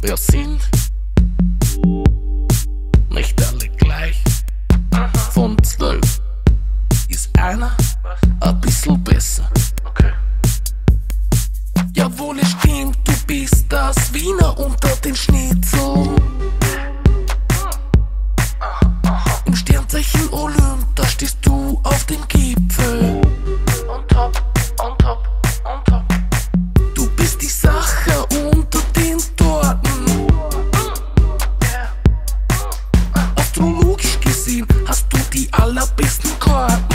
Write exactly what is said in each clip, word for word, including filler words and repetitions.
Wir sind nicht alle gleich. Von zwölf ist einer ein bisschen besser. Jawohl, es stimmt, du bist das Wiener unter den Schnitzeln. Im Sternzeichen Olymp, da stehst du auf dem Gipfel. On top, on top, on top. Du bist die Sache unter den Torten. Astrologisch gesehen hast du die allerbesten Karten.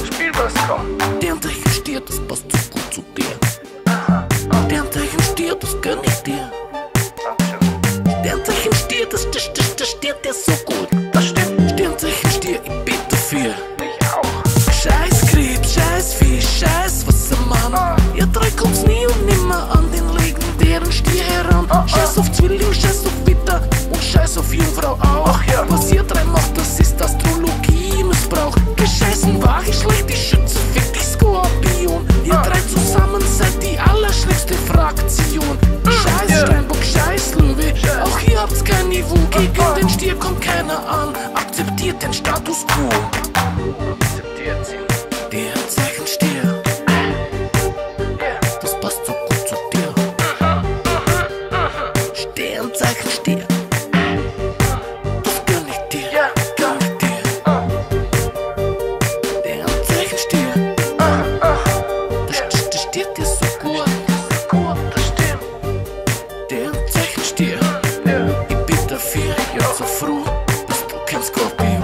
Sternzeichen Stier, das passt so gut zu dir. Sternzeichen Stier, das gönn ich dir. Sternzeichen Stier, das, das, das, das steht dir so gut. Das stimmt. Sternzeichen Stier, ich bin dafür. Ich auch. Scheiß Krebs, scheiß Fisch, scheiß Wassermann. Ihr drei kommt's nie und nimmer an den legendären Stier heran. Scheiß auf Zwilling, scheiß auf Witter und scheiß auf Jungfrau auch. Ach ja. Was ihr drei macht, das ist Astrologie, Missbrauch. Gescheißen war ich schlecht, ich schütze fick dich Skorpion. Ihr ah. drei zusammen seid die allerschlimmste Fraktion. mm. Scheiß yeah. Steinbock, scheiß Löwe, yeah. auch ihr habt's kein Niveau. Gegen ah. den Stier kommt keiner an, akzeptiert den Status quo. Akzeptiert sie. Der Zeichen Stier, yeah. das passt so gut zu dir. uh-huh. Uh-huh. Sternzeichen Stier, Sternzeichen Stier, ich bin dafür, ja, so froh, dass du kein Skorpion.